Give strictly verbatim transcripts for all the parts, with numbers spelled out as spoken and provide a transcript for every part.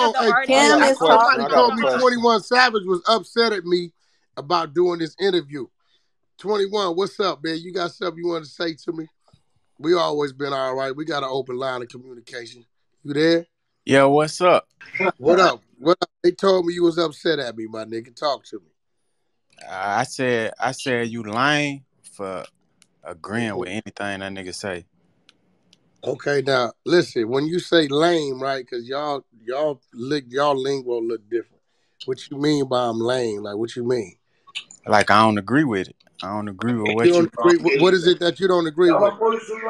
Oh, hey, Kim is talking. Somebody told me twenty-one Savage was upset at me about doing this interview. twenty-one, what's up, man? You got something you want to say to me? We always been all right. We got an open line of communication. You there? Yeah, what's up? What up? What up? They told me you was upset at me, my nigga. Talk to me. Uh, I said, I said you lying for agreeing with anything that nigga say. Okay, now listen. When you say lame, right? Because y'all, y'all, y'all lingo look different. What you mean by I'm lame? Like, what you mean? Like I don't agree with it. I don't agree with what you. you agree, with, what is it that you don't agree with? What, like,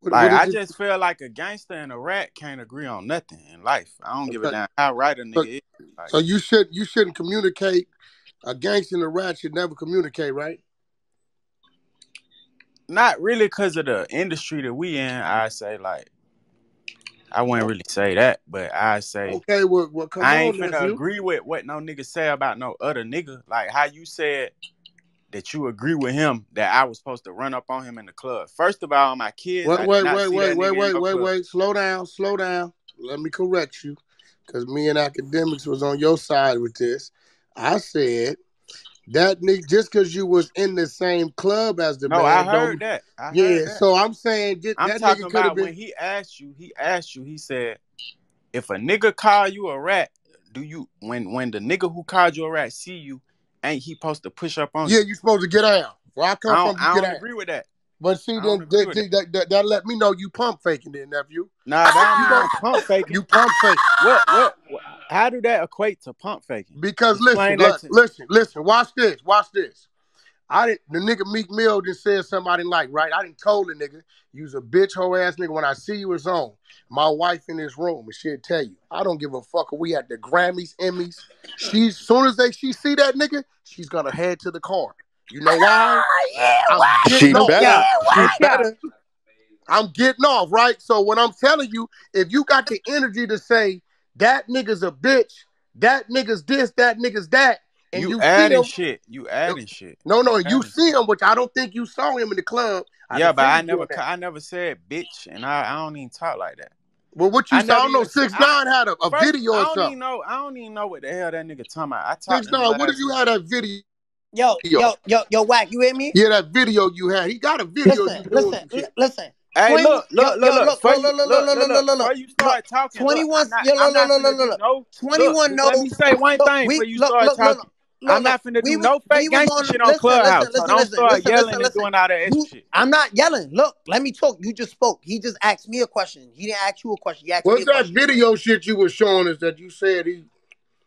what I just it? feel like a gangster and a rat can't agree on nothing in life. I don't okay. give a damn how right a nigga so, is. Like, so you should you shouldn't communicate. A gangster and a rat should never communicate, right? Not really, because of the industry that we in. I say like, I wouldn't really say that, but I say okay. Well, well come I ain't on, finna agree with what no nigga say about no other nigga. Like how you said that you agree with him that I was supposed to run up on him in the club. First of all, my kids. Wait, wait, wait, wait, wait, wait, wait, wait. Slow down, slow down. Let me correct you, because me and Akademiks was on your side with this. I said. That nigga, just because you was in the same club as the no, man. No, I heard that. I yeah, heard that. So I'm saying just, I'm that talking nigga about been... when he asked you, he asked you, he said, if a nigga call you a rat, do you, when when the nigga who called you a rat see you, ain't he supposed to push up on yeah, you? Yeah, you supposed to get out. Well, I come I don't, from I don't get agree out. with that. But see, then that that, that, that that let me know you pump faking then, nephew. Nah, that you don't pump faking. You pump faking. What, what? What? How do that equate to pump faking? Because Explain listen, listen, listen. Watch this. Watch this. I didn't. The nigga Meek Mill just said something I didn't like, right? I didn't told the nigga, you's a bitch, hoe ass nigga. When I see you, it's on. My wife in this room, and she'll tell you, I don't give a fuck. We at the Grammys, Emmys. She, soon as they she see that nigga, she's gonna head to the car. You know why? Yeah, why? She better. Yeah, why? She better. I'm getting off, right? So when I'm telling you, if you got the energy to say that nigga's a bitch, that nigga's this, that nigga's that, and you, you adding see him, shit, you adding no, shit. No, no, you see him, which I don't think you saw him in the club. I yeah, but I never, I never said bitch, and I, I don't even talk like that. Well, what you I saw? I don't know. six nine had a, a first, video or something. I don't even know. I don't even know what the hell that nigga talking about. six nine, what if you had a video? Yo, yo, yo, yo, Wack, you hear me? Yeah, that video you had. He got a video. Listen, you listen, li listen. Hey, twenty, look, look, yo, look, look, look, look, look, look, look, look, look, look. You start talking. twenty-one, look, look, look, look, look. twenty-one, no. Let me say one thing before you start talking. I'm not finna do no fake gangster shit on Clubhouse. Don't start yelling and doing all that extra shit. I'm not yelling. Look, let me talk. You just spoke. He just asked me a question. He didn't ask you a question. What's that video shit you were showing us that you said he?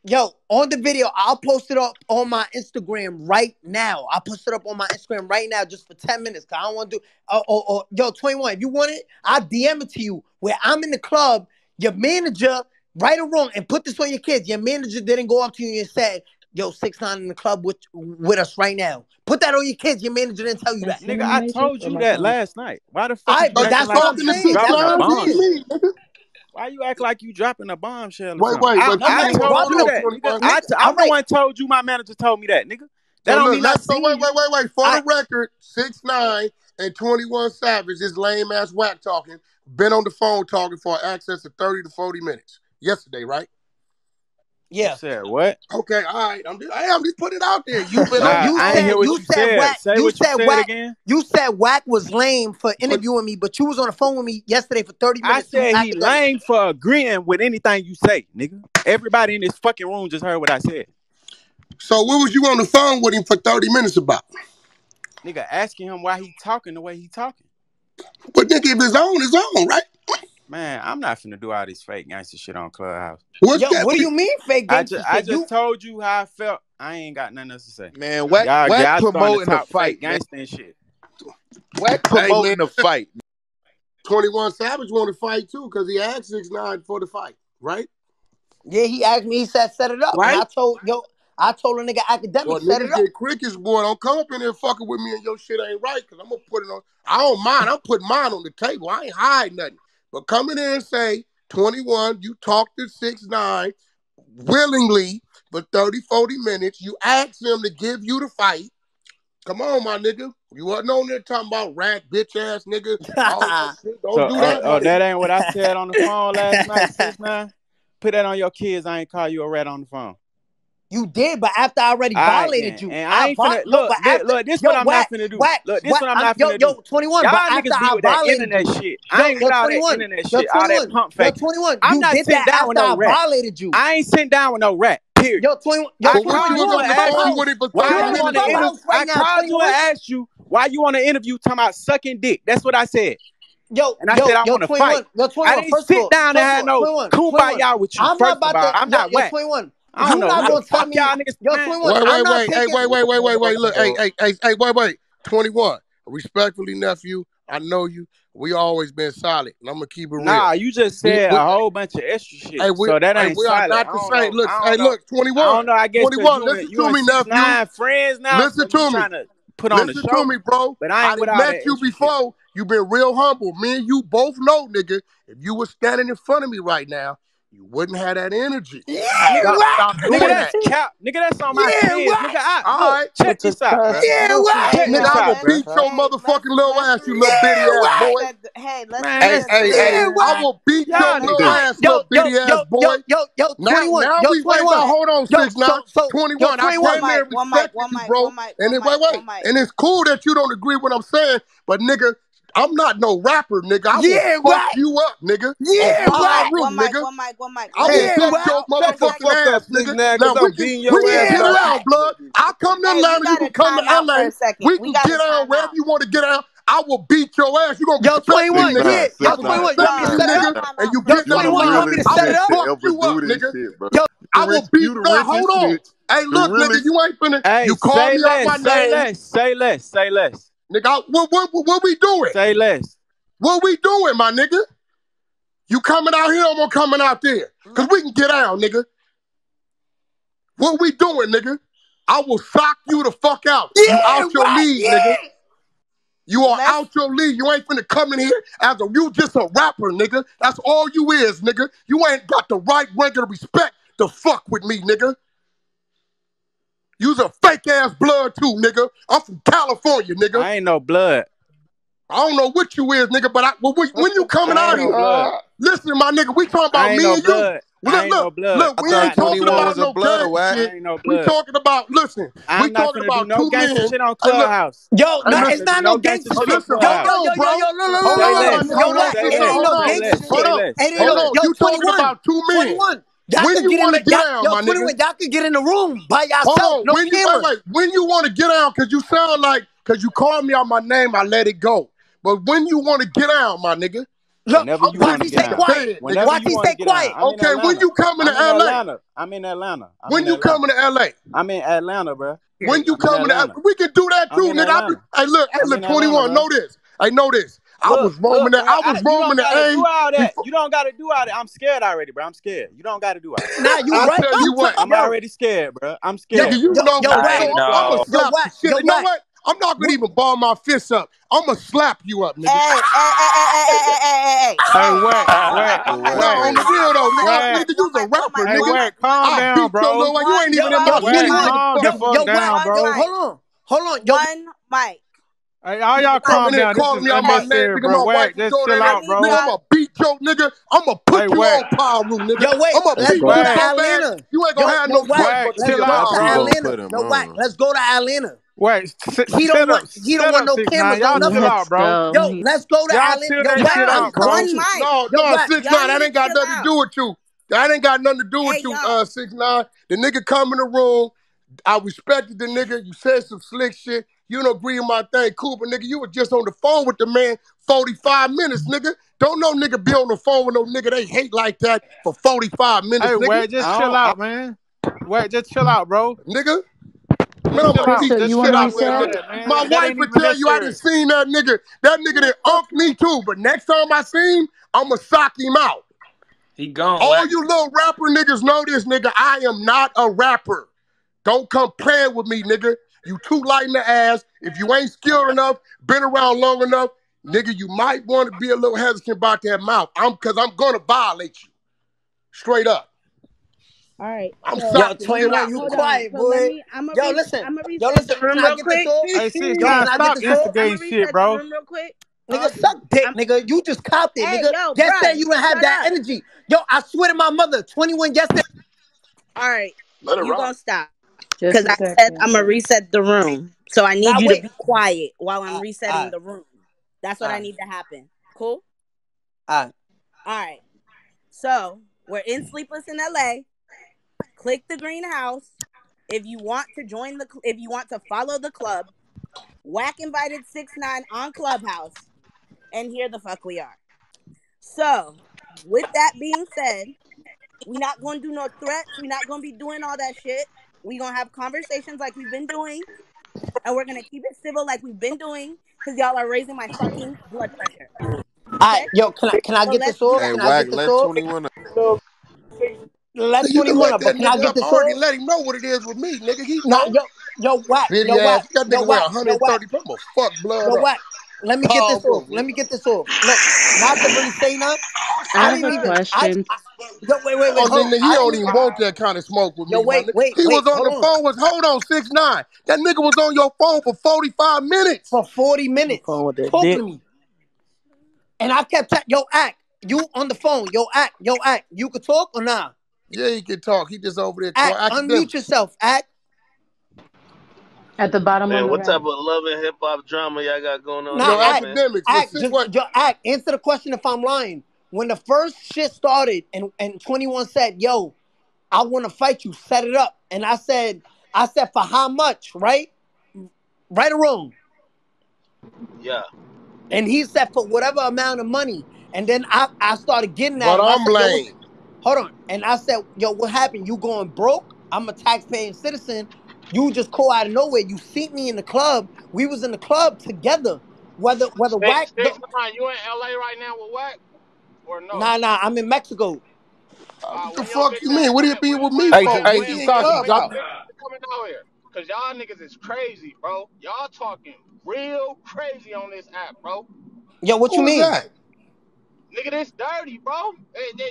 Yo, on the video, I'll post it up on my Instagram right now. I'll post it up on my Instagram right now just for ten minutes. Cause I don't want to do. Oh, oh, oh, yo, twenty-one, if you want it, I'll D M it to you where I'm in the club. Your manager, right or wrong, and put this on your kids. Your manager didn't go up to you and say, yo, six nine in the club with, with us right now. Put that on your kids. Your manager didn't tell you that. Nigga, I told you that last night. Why the fuck? I, but that's what I'm saying. That's what I'm saying. Why you act like you dropping a bombshell? Wait, wait, I, I, I told you that. Nigga. I, I, I right. one told you. My manager told me that, nigga. That so don't mean nothing. So wait, wait, wait, wait. For I, the record, six nine and twenty-one Savage, this lame ass Wack talking, been on the phone talking for access to thirty to forty minutes yesterday, right? Yeah. You said what? Okay, all right. I'm just, I'm just putting it out there. You been nah, on, you I said, hear what you, you said, said. Wack. Say you what said, you said Wack. Again. You said Wack was lame for interviewing me, but you was on the phone with me yesterday for thirty minutes. I said he lame for agreeing with anything you say, nigga. Everybody in this fucking room just heard what I said. So what was you on the phone with him for thirty minutes about? Nigga, asking him why he talking the way he talking. Well, nigga, if it's on, it's on, right? Man, I'm not finna do all this fake gangster shit on Clubhouse. What's Yo, that? What do you mean fake gangster shit? I just, I just you... told you how I felt. I ain't got nothing else to say. Man, Wack promoting the fight. Gangster and shit. Wack promoting the fight. twenty-one Savage want to fight too because he asked six nine for the fight, right? Yeah, he asked me. He said, set it up. Right? And I told yo, I told a nigga Akademiks, well, set nigga it up. Crickets, boy, don't come up in here fucking with me and your shit ain't right because I'm going to put it on. I don't mind. I'm putting mine on the table. I ain't hiding nothing. But come in there and say, twenty-one, you talked to six nine willingly for thirty, forty minutes. You asked him to give you the fight. Come on, my nigga. You wasn't on there talking about rat, bitch-ass nigga. All that shit. Don't so, do that. Uh, oh, that ain't what I said on the phone last night, six nine? put that on your kids, I ain't call you a rat on the phone. You did, but after I already I violated you. And I ain't finna, look, after, look, this yo, what I'm whack, not finna do. Whack, look, this whack, what I'm not finna yo, do. Yo, twenty-one, y'all niggas do with that internet you. Shit. I yo, ain't with all that internet yo, shit, all that pump fake. Yo, twenty-one, I'm you not did that down after with no I rat. violated you. I ain't sitting down with no rat, period. Yo, twenty-one, yo, I called you and asked you, why you want to interview talking about sucking dick? That's what I said. Yo, and I yo, said I want to fight. I didn't sit down and have no kumbaya with you, first of all. I'm not whack. I don't you know. Not gonna tell me, y'all niggas. Yo, twenty-one, wait, wait, wait, hey, wait, wait, wait, wait, wait. Look, hey, hey, hey, hey, wait, wait. twenty-one, respectfully, nephew, I know you. We always been solid, and I'm gonna keep it real. Nah, you just said we, a whole bunch of extra shit. Hey, we, so that ain't hey, we are solid. Not the same. Look, hey, know. Look, twenty-one. I don't know. I guess twenty-one. Listen to me, nephew. Nine friends now. Listen to me. Put on listen the show. to me, bro. But I ain't I met you before. You been real humble. Me and you both know, nigga. If you was standing in front of me right now, you wouldn't have that energy. Yeah, stop, stop nigga, that's cap. Nigga, that's on my yeah, kids. Right. Nigga, I, all right, check this out. Bro. Yeah, right. Check nigga, I will beat your hey, motherfucking little ass, you little bitty ass boy. Hey, let's hey, hey, hey, I will beat your little ass, little bitty ass boy. Yo, yo, yo, twenty-one. Now we wait. Hold on, six now. twenty-one. I came here and respect you, bro. And it wait, wait. And it's cool that you don't agree with what I'm saying, but nigga. I'm not no rapper, nigga. I yeah, will right. fuck you up, nigga. Yeah, oh, right. Room, one mic, one mic, one mic. I will yeah, fuck right. your motherfucking ass, ass, nigga. Now, we can get around, blood. I come to Atlanta, hey, you can come to Atlanta. We can we get out wherever you want to get out. I will beat your ass. You gonna get twenty-one, nigga. Yo, twenty-one, you want me to set it up? And you get twenty-one, you want me to set it up? I will fuck you up, nigga. I will beat that. Hold on. Hey, look, nigga, you ain't finna. You call me out my name. Say less, say less, say less. Nigga, what, what, what we doing? Say less. What we doing, my nigga? You coming out here, I'm gonna coming out there. Because we can get out, nigga. What we doing, nigga? I will sock you the fuck out. Yeah, you out your right, league, yeah. nigga. You are That's out your league. You ain't finna come in here as a, you just a rapper, nigga. That's all you is, nigga. You ain't got the right regular respect to fuck with me, nigga. You's a fake-ass blood, too, nigga. I'm from California, nigga. I ain't no blood. I don't know what you is, nigga, but I, well, we, when you coming out no here, uh, listen, my nigga, we talking about me no and blood. you. Look, I ain't look, no look, we ain't talking about no blood shit. No we talking about, listen, I'm we talking about no two men. Shit on Clubhouse. Yo, no, no, it's not no gangster shit. Listen, yo, yo, yo, yo, yo, no, no, no, no, no, it ain't no gangster shit. Hold on, hold on, you talking about two men. Y'all when you want to get down, yo, my nigga. Y'all can get in the room by yourself. No when, you, like, when you want to get down, because you sound like, because you called me out my name, I let it go. But when you want to get down, my nigga. Look, watch me stay quiet. Watch me stay quiet. Okay, when you coming to L A? I'm in Atlanta. I'm when in you Atlanta. coming to L A? I'm in Atlanta, bro. When you I'm coming to Atlanta. We can do that too, nigga. Hey, look, hey, look, twenty-one, know this. I know this. I look, was roaming that. I was roaming that. You don't gotta do all that. I'm scared already, bro. I'm scared. You don't gotta do all that. Nah, you I right. Tell you what, I'm yo. already scared, bro. I'm scared. Yo, you yo, know, yo, right. no. yo, what? Yo, you know what? what? I'm not gonna even ball my fists up. I'm gonna slap you up, nigga. Hey, hey, hey, hey, hey, hey, hey. Hey, Wack, Wack, Wack. No, on the real though, nigga. Nigga, you's a rapper, nigga. Hey, Wack, calm down, bro. Like you ain't even in my city. Calm the fuck down, bro. Hold on, hold on. One mic. Hey, all y'all calm down. Call me on my name, bro. Wait, just chill out, bro. Nigga, I'ma beat your nigga. I'ma put hey, you wait. on power room, nigga. Yo, wait. I'ma beat you Atlanta. You ain't gonna yo, have no way. Chill out, bro. No way. Let's go to Atlanta. Wait, sit, he don't want. Up, he don't want no six, cameras on nothing. Out, bro. Yo, let's go to Atlanta. Yo, out, bro. One mic. No, no, six nine. That ain't got nothing to do with you. That ain't got nothing to do with you, uh, six nine. The nigga come in the room. I respected the nigga. You said some slick shit. You don't agree with my thing, cool, but nigga, you were just on the phone with the man forty-five minutes, nigga. Don't no nigga be on the phone with no nigga they hate like that for forty-five minutes, hey, nigga. Hey, wait, just chill out, man. Wait, just chill out, bro. Nigga. Man, I'm gonna beat this shit out, nigga. My wife would tell you I done seen that nigga. That nigga done umped me too, but next time I see him, I'ma sock him out. He gone. All you little rapper niggas know this, nigga. I am not a rapper. Don't come playing with me, nigga. You too light in the ass. If you ain't skilled enough, been around long enough, nigga, you might want to be a little hesitant about that mouth. I'm because I'm gonna violate you, straight up. All right. I'm so, sorry. Yo, twenty-one, you quiet, on. boy. So me, I'm yo, re- listen. I'm yo, listen. Yo, listen. Real quick. Hey, sis, yo, stop instigating shit, bro. Real quick. Nigga, um, suck dick, I'm, nigga. You just copped it, hey, nigga. Yo, yesterday, bro, you didn't have that up. energy. Yo, I swear to my mother, twenty-one yesterday. All right. Let it you rock. Gonna stop. Because I second. said I'm going to reset the room. So I need now, you wait. to be quiet while I'm uh, resetting uh, the room. That's what uh, I need to happen. Cool? All right. All right. So we're in Sleepless in L A. Click the greenhouse. If you want to join the, if you want to follow the club, Wack invited six nine on Clubhouse, and here the fuck we are. So, with that being said, we're not gonna do no threats. We're not gonna be doing all that shit. We're gonna have conversations like we've been doing, and we're gonna keep it civil like we've been doing, cause y'all are raising my fucking blood pressure. Okay? All right, yo, can I can I so get the sword? Hey, can Wack, I get the sword? twenty-one Let's you twenty-one up, but can I get the sword? Let him know what it is with me, nigga. He nah, yo, yo, Wack, yo, Wack, yo, Wack, yo, one hundred thirty pounds. Fuck blood. Yo, Wack, let me get this off. Let me get this off. Look, not to really say nothing. I didn't even. I, I, yo, wait, wait, wait. Oh, hold, nigga, he I don't even want that kind of smoke with yo, me. Yo, wait, wait. He wait, was on the on. phone. Was hold on, six nine. That nigga was on your phone for forty-five minutes. For forty minutes, talking to me. And I kept telling yo, Ack, you on the phone. Yo, Ack, yo, Ack, you could talk or nah? Yeah, he can talk. He just over there. Act, unmute yourself. Act. At the bottom man, of the what round. Type of love and hip hop drama y'all got going on? No, act, Akademiks, act, just, yo, act. Answer the question if I'm lying. When the first shit started, and and twenty-one said, "Yo, I want to fight you. Set it up." And I said, "I said for how much? Right, right or wrong?" Yeah. And he said for whatever amount of money. And then I I started getting that. But I'm blamed. Hold on. And I said, yo, what happened? You going broke? I'm a taxpaying citizen. You just call out of nowhere. You see me in the club. We was in the club together. Whether whether hey, Wack... Hey, come on. You in L A right now with Wack? Or no? Nah, nah. I'm in Mexico. Uh, what the fuck you mean? What do you be with me hey, for? Hey, hey, Sasha, drop it. Coming out here. Because y'all niggas is crazy, bro. Y'all talking real crazy on this app, bro. Yo, what Who you mean? That? Nigga, this dirty, bro.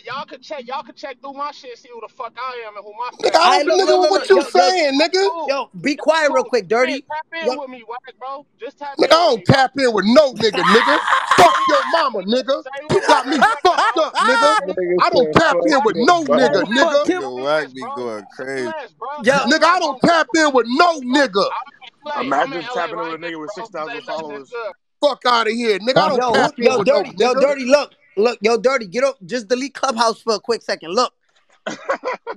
Y'all could check. Y'all could check through my shit, see who the fuck I am and who my. Nigga, I don't believe what yo, you yo, saying, yo, nigga. Yo, be quiet real quick, dirty. Tap in yo. with me, bro. Just tap nigga, in. Nigga, I don't tap in with no nigga, nigga. Fuck your mama, nigga. You got me fucked up, nigga. I don't tap in with no nigga, nigga. Yo, I be going crazy. Yo, nigga, I don't tap in with no nigga. Imagine tapping in with a nigga with six thousand followers. Fuck out of here, nigga. I don't tap in with no nigga. Yo, dirty, look. Look, yo, dirty, get up. Just delete Clubhouse for a quick second. Look,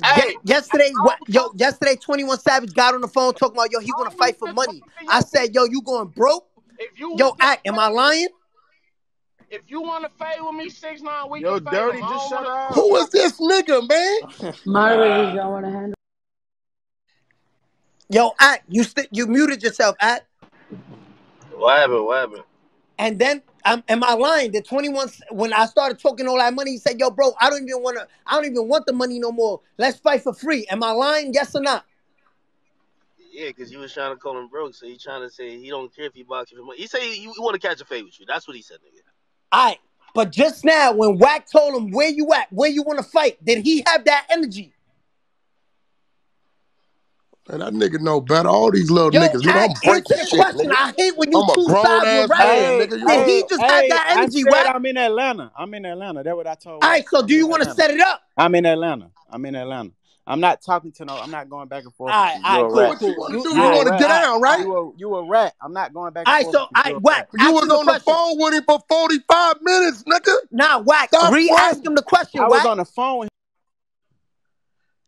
hey, yesterday, what, yo, yesterday, twenty-one Savage got on the phone talking about yo, he want to fight for money. I said, yo, you going broke? If you yo, act, am I lying? If you want to fight with me, six nine, we yo, can fight. Yo, dirty, just shut up. Who is this nigga, man? My lady don't want to handle. Yo, act, you st you muted yourself, act. What happened? What happened? And then. I'm, am I lying? The twenty-one, when I started talking all that money, he said, yo, bro, I don't even want to, I don't even want the money no more. Let's fight for free. Am I lying? Yes or not? Yeah, because you was trying to call him broke, so he trying to say he don't care if he box you for money. He say he, he want to catch a fade with you. That's what he said, nigga. All right, but just now, when Wack told him, where you at, where you want to fight, did he have that energy? And that nigga know better. All these little yo, niggas. You know, I'm breaking shit, nigga. I hate when you two sides right. Did he just hey, have that energy, right? I'm in Atlanta. I'm in Atlanta. That's what I told you. All right, so do you want to set it up? I'm in Atlanta. I'm in Atlanta. I'm not talking to no, I'm not going back and forth. All right, all right, cool. What you want to do? You want to get down, right? You a, you a rat. I'm not going back and forth. All right, so, all right, Wack. You was on the phone with him for forty-five minutes, nigga. Nah, Wack. Re-ask him the question, Wack. I was on the phone.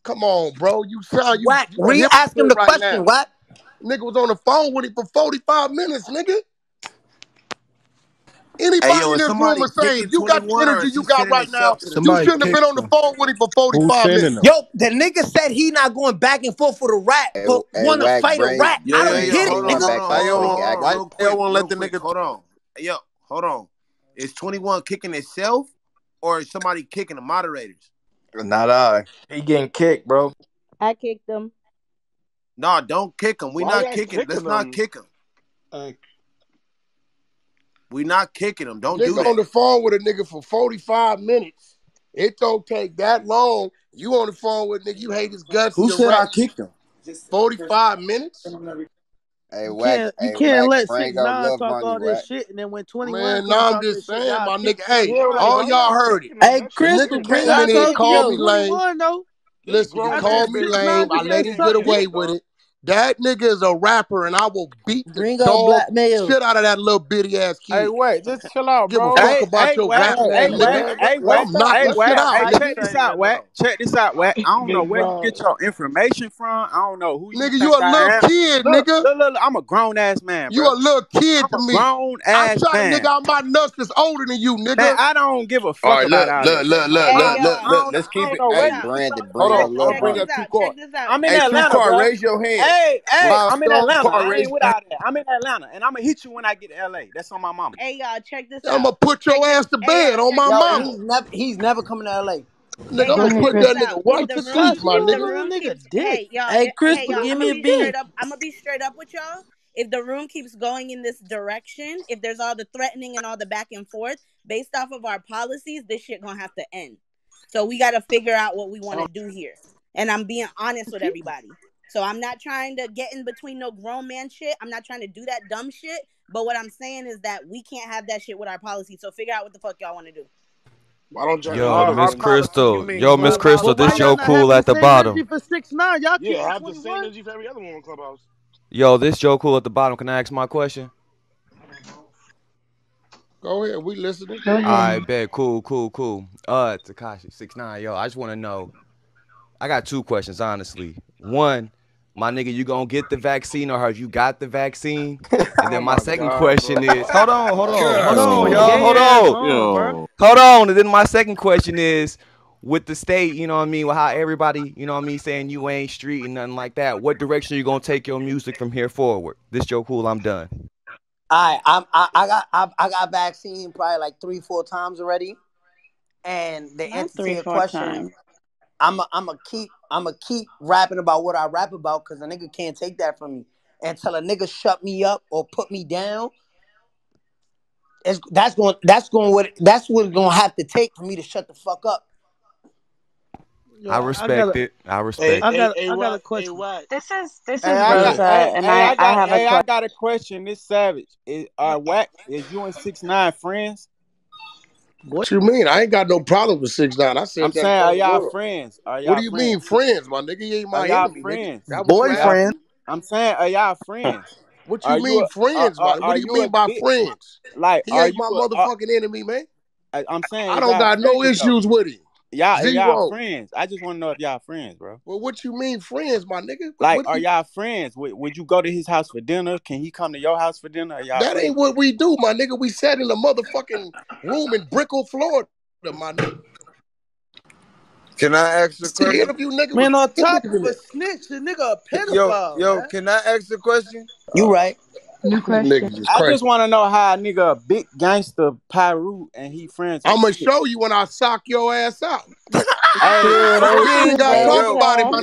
Come on, bro. You sound you. Wack, re-ask him the right question, Wack. Nigga was on the phone with him for forty-five minutes, nigga. Anybody hey, yo, in this room is saying you got the energy you got right now. You shouldn't have been on the phone with him for forty-five minutes. Them? Yo, the nigga said he not going back and forth for the rat, hey, but hey, want to fight brain. a rat. Yo, I don't yo, get yo, it, nigga. Back, hold hold on, on, quick, I won't let the nigga. Hold on. Yo, hold on. Is twenty-one kicking itself or is somebody kicking the moderators? Not I. He getting kicked, bro. I kicked him. Nah, don't kick him. We Why not kicking. Let's him? not kick him. Uh, we not kicking him. Don't do that. On the phone with a nigga for forty-five minutes. It don't take that long. You on the phone with a nigga. You hate his guts. Who said I kicked him? forty-five minutes. Hey, you Wack, can't, you hey, can't Wack, let six nine talk all this Wack. shit, and then when twenty-one... Man, no, I'm just saying, shit, my nigga. Hey, all, all y'all heard it. Hey, Chris, Chris, Chris, Chris I told call you, me lame. Though. Listen, you call me lame. I let him get away with it. That nigga is a rapper, and I will beat the dog shit out of that little bitty ass kid. Hey, wait, just chill out, bro. Give a fuck hey, about hey, your rap. Hey, nigga. Hey, wait, hey, wait, hey, check this out, Wack. Check this out, Wack. I don't know where you get your information from. I don't know who you. Nigga, you a little kid, look, nigga. Look, look, look, I'm a grown ass man. Bro. You a little kid I'm to me. Grown ass I'm trying to nigga out my nuts that's older than you, nigga. Man, I don't give a fuck All right, about look, look, look, look, look, look, look. Let's keep it. Hey, Brandon, Brandon, bring up two cards. I'm in Atlanta. Raise your hand. Hey, hey, wow, I'm in Atlanta. I ain't without that. I'm in Atlanta, and I'm gonna hit you when I get to L A. That's on my mama. Hey, y'all, check this out. I'm gonna put your ass to bed on my mama. He's never, he's never coming to L A. Nigga, I'm gonna put that nigga right to sleep, my nigga. Nigga, dick. Hey, Chris, give me a beat. I'm gonna be straight up with y'all. If the room keeps going in this direction, if there's all the threatening and all the back and forth, based off of our policies, this shit gonna have to end. So we gotta figure out what we want to do here, and I'm being honest with everybody. So I'm not trying to get in between no grown man shit. I'm not trying to do that dumb shit. But what I'm saying is that we can't have that shit with our policy. So figure out what the fuck y'all want to do. Why don't you Yo, Miss Crystal. Yo, Miss Crystal, this yo cool at the bottom. For six nine, y'all yeah, have the same energy for every other one on Clubhouse. Yo, this yo cool at the bottom. Can I ask my question? Go ahead. We listening. All right, bet. Cool, cool, cool. Uh, Tekashi six nine. Yo, I just want to know. I got two questions, honestly. One, my nigga, you gonna get the vaccine or heard you got the vaccine? And then my oh my second God, question bro. is, hold on, hold on, hold on, y'all, yeah, hold on, yo. hold on. And then my second question is, with the state, you know what I mean, with how everybody, you know what I mean, saying you ain't street and nothing like that, what direction are you gonna take your music from here forward? This Joe Cool, I'm done. All right, I'm, I, I got, I, I got vaccine probably like three, four times already, and the answer to your question. Times. I'm a, I'm a keep I'm a keep rapping about what I rap about because a nigga can't take that from me. Until a nigga shut me up or put me down, it's, that's going that's going what that's what it's gonna have to take for me to shut the fuck up. Yo, I respect I gotta, it. I respect hey, it. I got, hey, I got a question. Hey, this is this is hey, Rosa, hey, and hey, I, I, got, I have hey, a question. I got a question. This Savage is uh, Wack. Is you and six nine friends? What you mean? I ain't got no problem with six nine. I said I'm that saying, are y'all friends? Are y'all what do you friends? mean friends, my nigga? You ain't my enemy, friends? Nigga. Boyfriend. I'm saying, are y'all friends? What you are mean you a, friends, uh, uh, What do you, you mean by bitch? friends? Like, he are ain't you my a, motherfucking uh, enemy, man. I, I'm saying, I don't got no issues though. with him. Y'all, y'all friends. I just want to know if y'all friends, bro. Well, what you mean friends, my nigga? Like, what are you... y'all friends? Would, would you go to his house for dinner? Can he come to your house for dinner? That friends? ain't what we do, my nigga. We sat in a motherfucking room in Brickell, Florida, my nigga. Can I ask a question? Interview nigga man, on top of a snitch, the nigga a pedophile. Yo, yo man. Can I ask a question? You right. No question. I just want to know how a nigga a big gangster Pyru and he friends. I'm gonna show you when I sock your ass out. Hey, you ain't gotta talk about it, my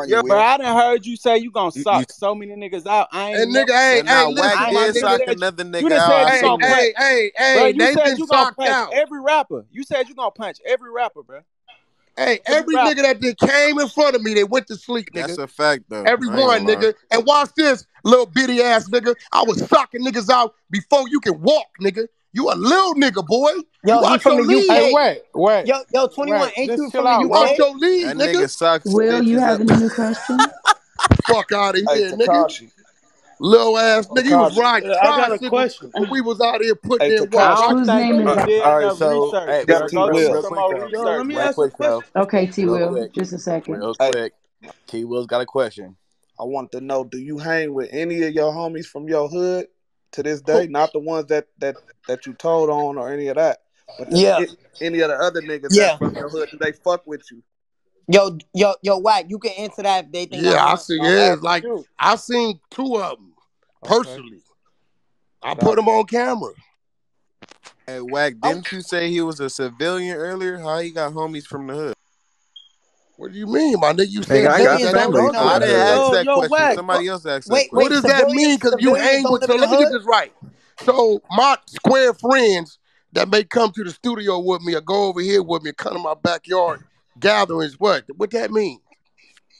nigga. Yo, but I done heard you say you gonna sock so many niggas out. I ain't. And nigga, ain't hey, listen, I did another nigga out. Hey, hey, hey, they been socked out. Every rapper, you said you gonna punch every rapper, bro. Hey, every nigga that they came in front of me, they went to sleep, nigga. That's a fact, though. Every one, nigga. And watch this, little bitty ass nigga. I was socking niggas out before you can walk, nigga. You a little nigga, boy. Yo, you from the U K. Hey, wait, wait. Yo, yo, twenty-one, ain't you from the U K? Watch your lead, nigga. That nigga socks. Will, you have any new question? Fuck out of here, nigga. Little ass nigga, he was riding. I got a question. When we was out here putting in work. All right, so let me ask you a question. Okay, T Will, just a second. Real quick, T Will's got a question. I want to know: do you hang with any of your homies from your hood to this day? Not the ones that that that you told on or any of that, but yeah, any of the other niggas that from your hood, do they fuck with you? Yo, yo, yo, Wack, you can answer that if they think. Yeah, I see. Yeah, like I seen two of them personally. Okay. I put them on camera. Hey, Wack, didn't you say he was a civilian earlier? How he got homies from the hood? What do you mean, my nigga? You said I got family. I didn't ask that question. Somebody else asked that question. What does that mean? Because you ain't with. So let me get this right. So my square friends that may come to the studio with me or go over here with me, come to my backyard. Gatherings, what? What that mean?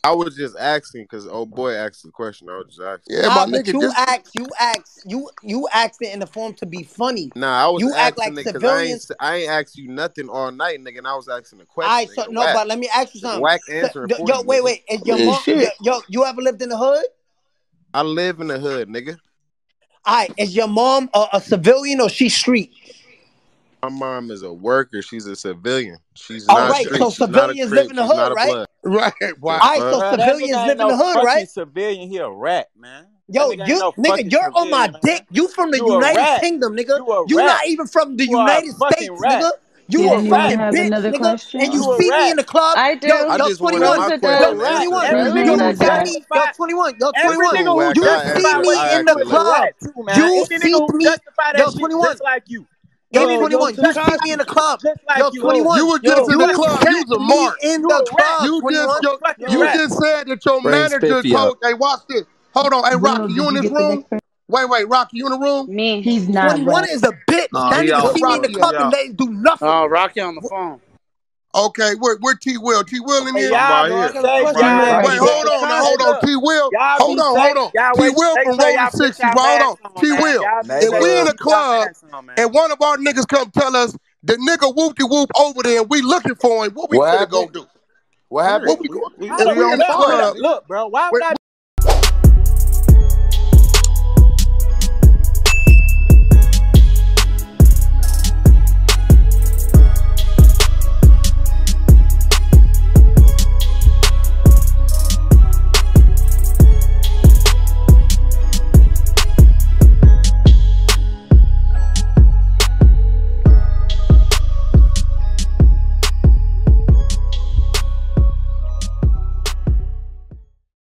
I was just asking because old boy asked the question. I was just asking. Yeah, nah, my nigga, you this... asked, you asked, you you asked it in the form to be funny. Nah, I was you act like because I ain't, I ain't asked you nothing all night, nigga. And I was asking the question. All right, so, no, whack. But let me ask you something. Wack answer. So, yo, wait, wait. Is your yeah, mom? Yo, yo, you ever lived in the hood? I live in the hood, nigga. All right, is your mom a, a civilian or she street? My mom is a worker. She's a civilian. She's all not right. Street. So she's civilians live in the hood, right? Right. Wow. All right. So uh, civilians live no in the hood, right? Civilian, he a rat, man. Yo, you, no nigga, you're on my man. Dick. You from the you United Kingdom, nigga. You you're not even from the you United States, rat. Nigga. You yeah, a fucking bitch, nigga. Question? And you, you see me in the club. I do. Yo, I yo, twenty-one. Yo, twenty-one. Yo, twenty-one. Yo, twenty-one. You see me in the club. You see me. Yo, twenty-one. Like you. Yo, yo, twenty-one, yo, you see me in the club. Like yo, twenty-one, you were just yo, in the club. You was a mark. In the club. You just, yo, you just said that your Brain manager told. Hey, watch this. Hold on. Hey, Rocky, no, you, you in this room? Wait, wait, Rocky, you in the room? Me, he's not. twenty-one right. is a bitch. No, that nigga see Rocky, me in the club and they do nothing. Oh, uh, Rocky on the phone. Okay, where where T Will? T Will in here? Right here. Wait, hold on, now, hold on, T Will. Hold on, hold on. T Will from Rolling Sixties. Hold on, T Will. If we in the club and one of our niggas come tell us the nigga whoopty whoop over there and we looking for him, what we gonna go do? What happened? What we going? Look, bro. Why would I?